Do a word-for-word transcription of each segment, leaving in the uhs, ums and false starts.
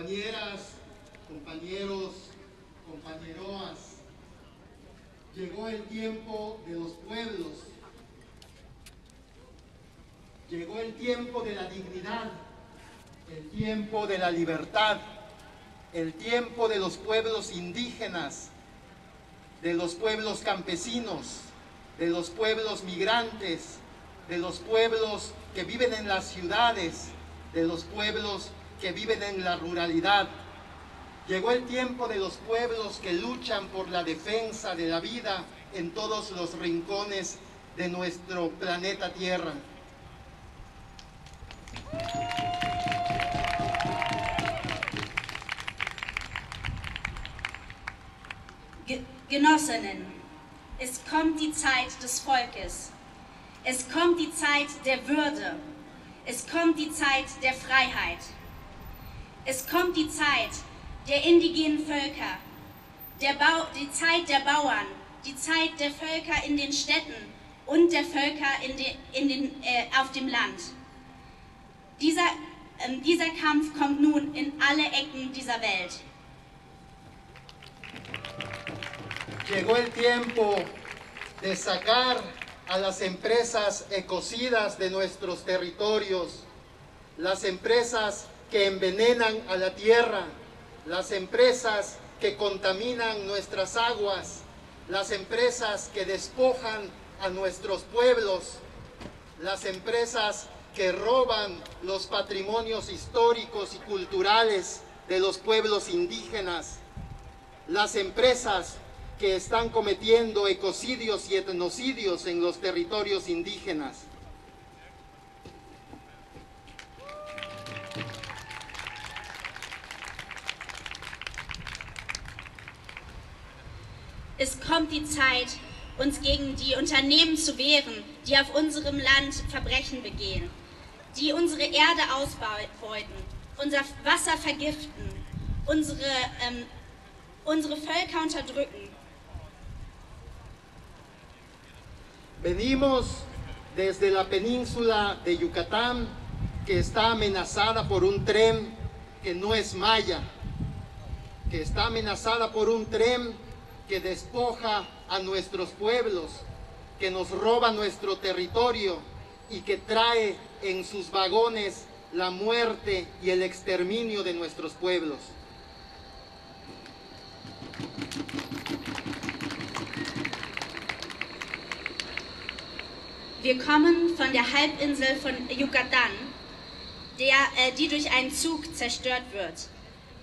compañeras, compañeros, compañeroas, llegó el tiempo de los pueblos, llegó el tiempo de la dignidad, el tiempo de la libertad, el tiempo de los pueblos indígenas, de los pueblos campesinos, de los pueblos migrantes, de los pueblos que viven en las ciudades, de los pueblos que viven en la ruralidad. Llegó el tiempo de los pueblos que luchan por la defensa de la vida en todos los rincones de nuestro planeta Tierra. Genossinnen, es kommt die Zeit des Volkes, es kommt die Zeit der Würde, es kommt die Zeit der Freiheit, es kommt die Zeit der indigenen Völker, der Bau, die Zeit der Bauern, die Zeit der Völker in den Städten und der Völker in de, in den, äh, auf dem Land. Dieser, äh, dieser Kampf kommt nun in alle Ecken dieser Welt. Llegó el tiempo de sacar a las empresas ecocidas de nuestros territorios, las empresas que envenenan a la tierra, las empresas que contaminan nuestras aguas, las empresas que despojan a nuestros pueblos, las empresas que roban los patrimonios históricos y culturales de los pueblos indígenas, las empresas que están cometiendo ecocidios y etnocidios en los territorios indígenas. Es kommt die Zeit, uns gegen die Unternehmen zu wehren, die auf unserem Land Verbrechen begehen, die unsere Erde ausbeuten, unser Wasser vergiften, unsere, ähm, unsere Völker unterdrücken. Venimos desde la península de Yucatán, que está amenazada por un tren que no es maya, que está amenazada por un tren que despoja a nuestros pueblos, que nos roba nuestro territorio y que trae en sus vagones la muerte y el exterminio de nuestros pueblos. Wir kommen von der Halbinsel von Yucatan, der, äh, die durch einen Zug zerstört wird.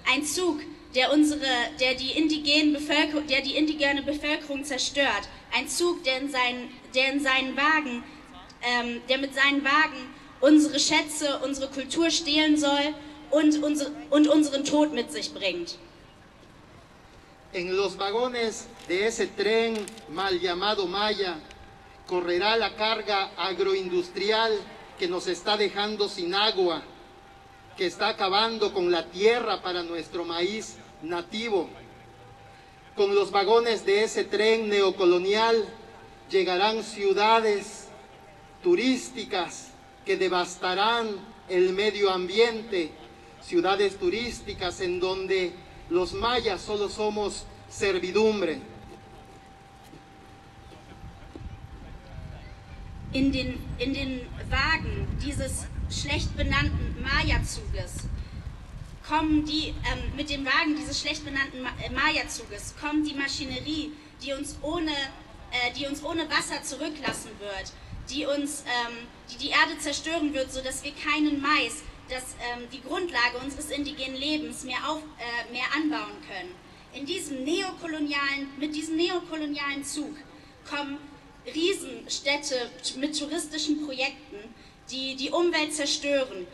Ein Zug, der, unsere, der, die indigenen Bevölkerung, der die indigene Bevölkerung zerstört. Ein Zug, der, in seinen, der, in seinen Wagen, ähm, der mit seinen Wagen unsere Schätze, unsere Kultur stehlen soll und, unser, und unseren Tod mit sich bringt. En los vagones de ese tren mal llamado Maya correrá la carga agroindustrial que nos está dejando sin agua, que está acabando con la tierra para nuestro maíz nativo. Con los vagones de ese tren neocolonial llegarán ciudades turísticas que devastarán el medio ambiente, ciudades turísticas en donde los mayas solo somos servidumbre. In den, in den Wagen dieses schlecht benannten Maya-Zuges kommen die, ähm, mit den Wagen dieses schlecht benannten Maya-Zuges kommt die Maschinerie, die uns ohne, äh, die uns ohne Wasser zurücklassen wird, die uns, ähm, die die Erde zerstören wird, so dass wir keinen Mais, dass ähm, die Grundlage unseres indigenen Lebens mehr auf, äh, mehr anbauen können. In diesem neokolonialen, mit diesem neokolonialen Zug kommen Riesenstädte mit touristischen Projekten, die die Umwelt zerstören.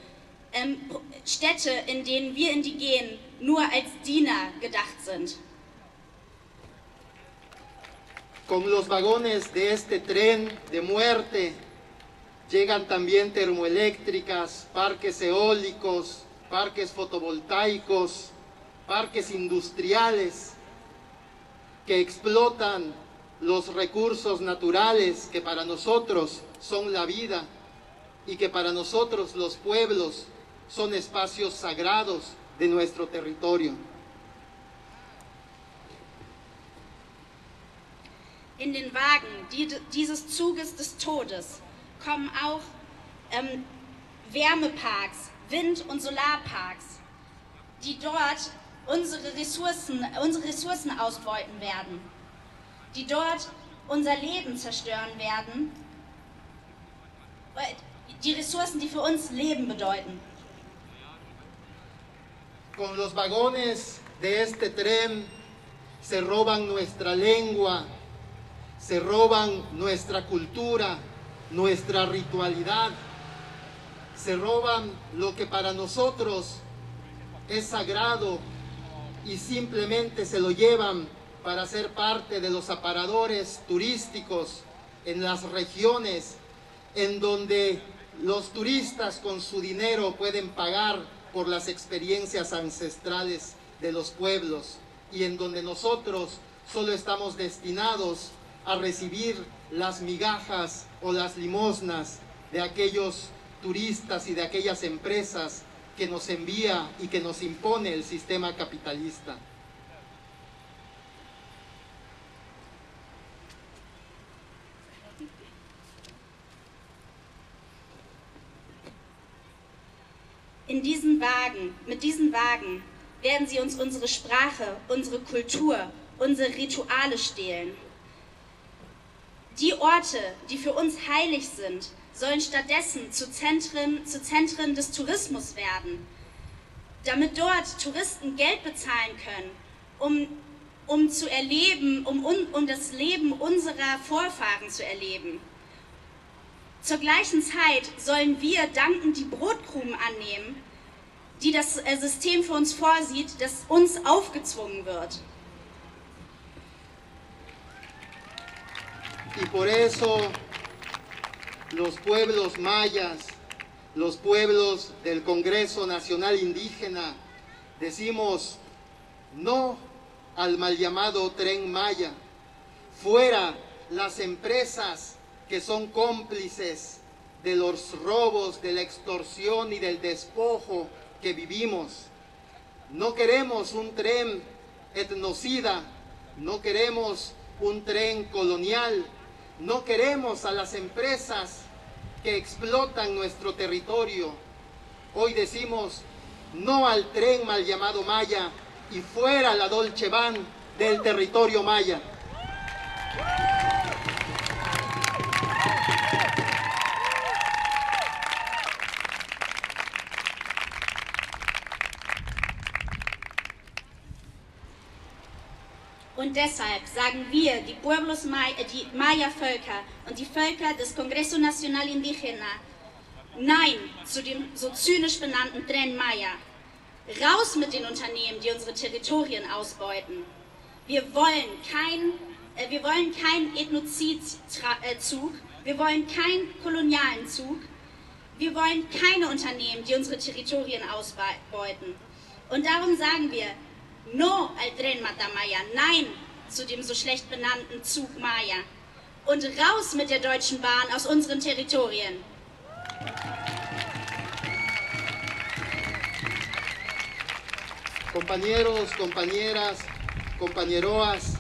Ähm, Städte, in denen wir Indigenen nur als Diener gedacht sind. Con los vagones de este tren de muerte llegan también termoeléctricas, parques eólicos, parques fotovoltaicos, parques industriales que explotan los recursos naturales que para nosotros son la vida y que para nosotros los pueblos son espacios sagrados de nuestro territorio. In den Wagen dieses Zuges des Todes kommen auch ähm, Wärmeparks, Wind- und Solarparks, die dort unsere Ressourcen, unsere Ressourcen ausbeuten werden, die dort unser Leben zerstören werden, die Ressourcen, die für uns Leben bedeuten. Con los vagones de este tren se roban nuestra lengua, se roban nuestra cultura, nuestra ritualidad, se roban lo que para nosotros es sagrado y simplemente se lo llevan para ser parte de los aparadores turísticos en las regiones en donde los turistas con su dinero pueden pagar por las experiencias ancestrales de los pueblos y en donde nosotros solo estamos destinados a recibir las migajas o las limosnas de aquellos turistas y de aquellas empresas que nos envía y que nos impone el sistema capitalista. In diesen Wagen, mit diesen Wagen werden sie uns unsere Sprache, unsere Kultur, unsere Rituale stehlen. Die Orte, die für uns heilig sind, sollen stattdessen zu Zentren, zu Zentren des Tourismus werden, damit dort Touristen Geld bezahlen können, um, um zu erleben, um, um das Leben unserer Vorfahren zu erleben. Zur gleichen Zeit sollen wir dankend die Brotkrumen annehmen, die das System für uns vorsieht, das uns aufgezwungen wird. Y por eso los pueblos mayas, los pueblos del Congreso Nacional Indígena, decimos no al mal llamado Tren Maya, fuera las empresas que son cómplices de los robos, de la extorsión y del despojo que vivimos. No queremos un tren etnocida, no queremos un tren colonial, no queremos a las empresas que explotan nuestro territorio. Hoy decimos no al tren mal llamado Maya y fuera la Deutsche Bahn del territorio Maya. Und deshalb sagen wir, die Pueblos Maya, die Maya-Völker und die Völker des Congreso Nacional Indígena, nein zu dem so zynisch benannten Tren Maya. Raus mit den Unternehmen, die unsere Territorien ausbeuten. Wir wollen keinen äh, wollen kein Ethnozidzug, wir wollen keinen kolonialen Zug, wir wollen keine Unternehmen, die unsere Territorien ausbeuten. Und darum sagen wir, no al Tren Matamaya, nein zu dem so schlecht benannten Zug Maya. Und raus mit der Deutschen Bahn aus unseren Territorien. Compañeros, compañeras, compañeroas,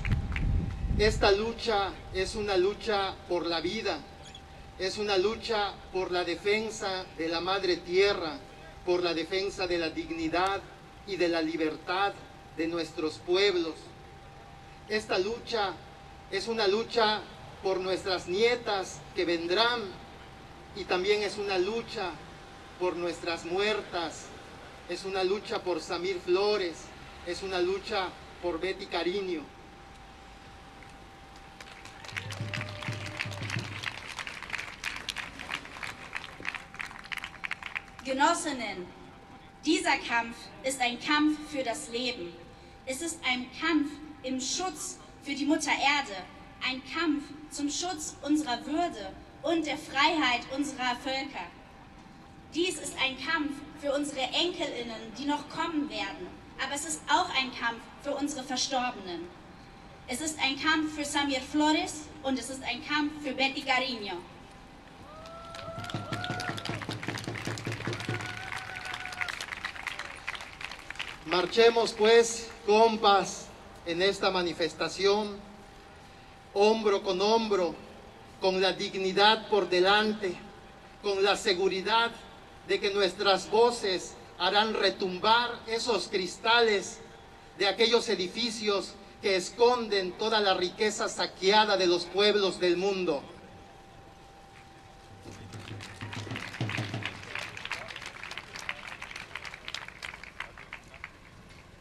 esta lucha es una lucha por la vida, es una lucha por la defensa de la madre tierra, por la defensa de la dignidad y de la libertad de nuestros pueblos. Esta lucha es una lucha por nuestras nietas que vendrán y también es una lucha por nuestras muertas, es una lucha por Samir Flores, es una lucha por Betty Cariño. Genossinnen, dieser Kampf ist ein Kampf für das Leben. Es ist ein Kampf im Schutz für die Mutter Erde, ein Kampf zum Schutz unserer Würde und der Freiheit unserer Völker. Dies ist ein Kampf für unsere EnkelInnen, die noch kommen werden, aber es ist auch ein Kampf für unsere Verstorbenen. Es ist ein Kampf für Samir Flores und es ist ein Kampf für Betty Cariño. Marchemos pues, compas, en esta manifestación, hombro con hombro, con la dignidad por delante, con la seguridad de que nuestras voces harán retumbar esos cristales de aquellos edificios que esconden toda la riqueza saqueada de los pueblos del mundo.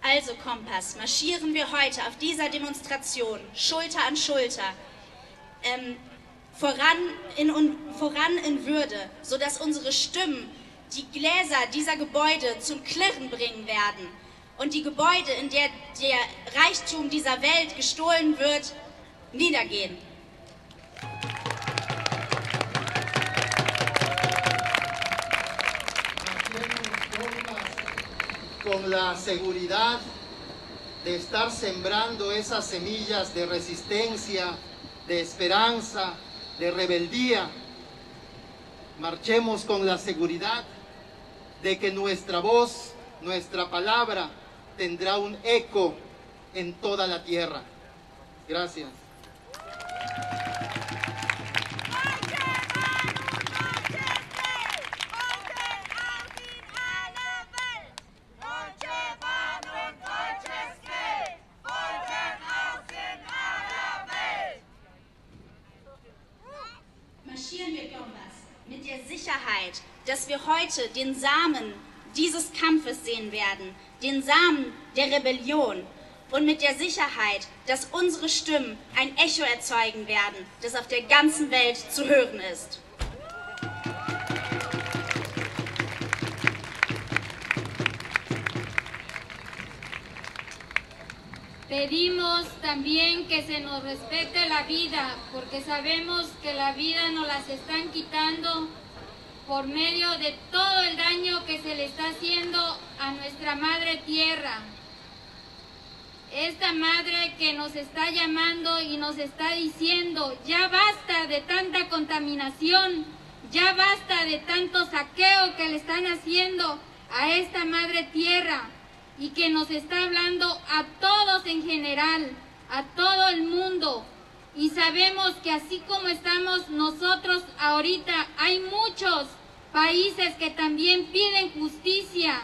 Also Kompass, marschieren wir heute auf dieser Demonstration Schulter an Schulter ähm, voran, in, voran in Würde, sodass unsere Stimmen die Gläser dieser Gebäude zum Klirren bringen werden und die Gebäude, in der der Reichtum dieser Welt gestohlen wird, niedergehen. Con la seguridad de estar sembrando esas semillas de resistencia, de esperanza, de rebeldía. Marchemos con la seguridad de que nuestra voz, nuestra palabra, tendrá un eco en toda la tierra. Gracias. Dass wir heute den Samen dieses Kampfes sehen werden, den Samen der Rebellion und mit der Sicherheit, dass unsere Stimmen ein Echo erzeugen werden, das auf der ganzen Welt zu hören ist. Pedimos también que se nos respete la vida, porque sabemos que la vida nos las están quitando por medio de todo el daño que se le está haciendo a nuestra madre tierra. Esta madre que nos está llamando y nos está diciendo, ya basta de tanta contaminación, ya basta de tanto saqueo que le están haciendo a esta madre tierra y que nos está hablando a todos en general, a todo el mundo. Y sabemos que así como estamos nosotros ahorita, hay muchos países que también piden justicia,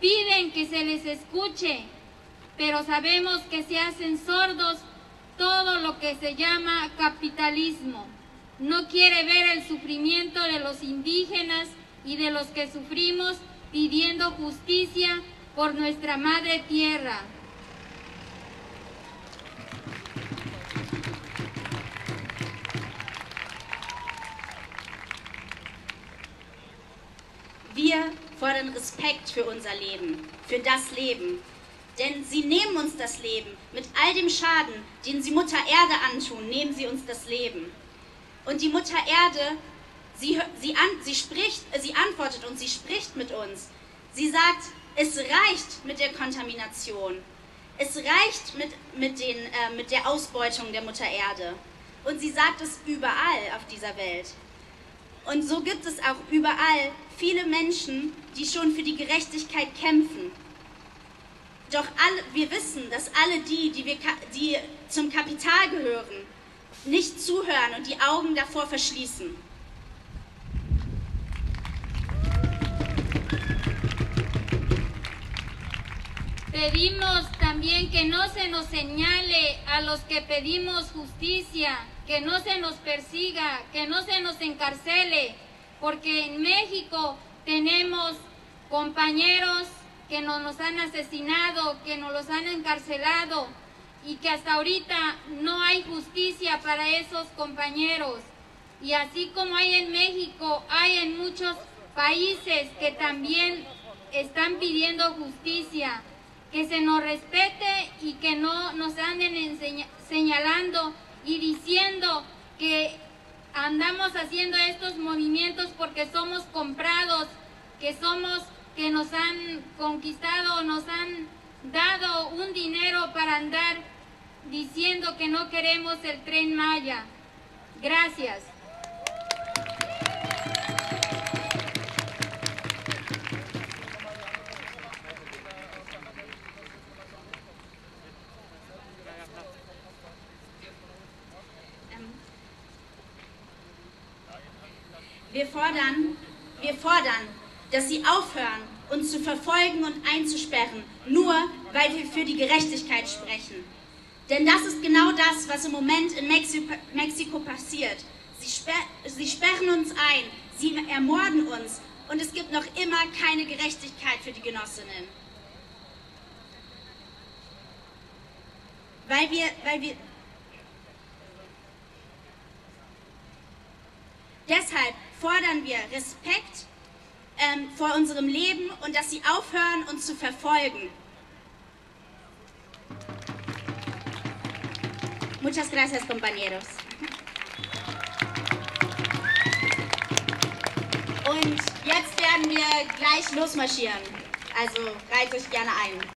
piden que se les escuche, pero sabemos que se hacen sordos todo lo que se llama capitalismo. No quiere ver el sufrimiento de los indígenas y de los que sufrimos pidiendo justicia por nuestra madre tierra. Wir fordern Respekt für unser Leben, für das Leben, denn sie nehmen uns das Leben. Mit all dem Schaden, den sie Mutter Erde antun, nehmen sie uns das Leben. Und die Mutter Erde, sie, sie, an, sie, spricht, sie antwortet uns, sie spricht mit uns. Sie sagt, es reicht mit der Kontamination, es reicht mit, mit, den, äh, mit der Ausbeutung der Mutter Erde. Und sie sagt es überall auf dieser Welt. Und so gibt es auch überall viele Menschen, die schon für die Gerechtigkeit kämpfen. Doch alle, wir wissen, dass alle die, die, wir, die zum Kapital gehören, nicht zuhören und die Augen davor verschließen. Pedimos también que no se nos señale a los que pedimos justicia, que no se nos persiga, que no se nos encarcele, porque en México tenemos compañeros que nos, nos han asesinado, que nos los han encarcelado y que hasta ahorita no hay justicia para esos compañeros. Y así como hay en México, hay en muchos países que también están pidiendo justicia, que se nos respete y que no nos anden señalando y diciendo que andamos haciendo estos movimientos porque somos comprados, que somos, que nos han conquistado, nos han dado un dinero para andar diciendo que no queremos el Tren Maya. Gracias. Wir fordern, wir fordern, dass sie aufhören, uns zu verfolgen und einzusperren, nur weil wir für die Gerechtigkeit sprechen. Denn das ist genau das, was im Moment in Mexiko passiert. Sie, sper sie sperren uns ein, sie ermorden uns und es gibt noch immer keine Gerechtigkeit für die Genossinnen. Weil wir, weil wir Deshalb fordern wir Respekt ähm, vor unserem Leben und dass sie aufhören, uns zu verfolgen. Muchas gracias, compañeros. Und jetzt werden wir gleich losmarschieren. Also reiht euch gerne ein.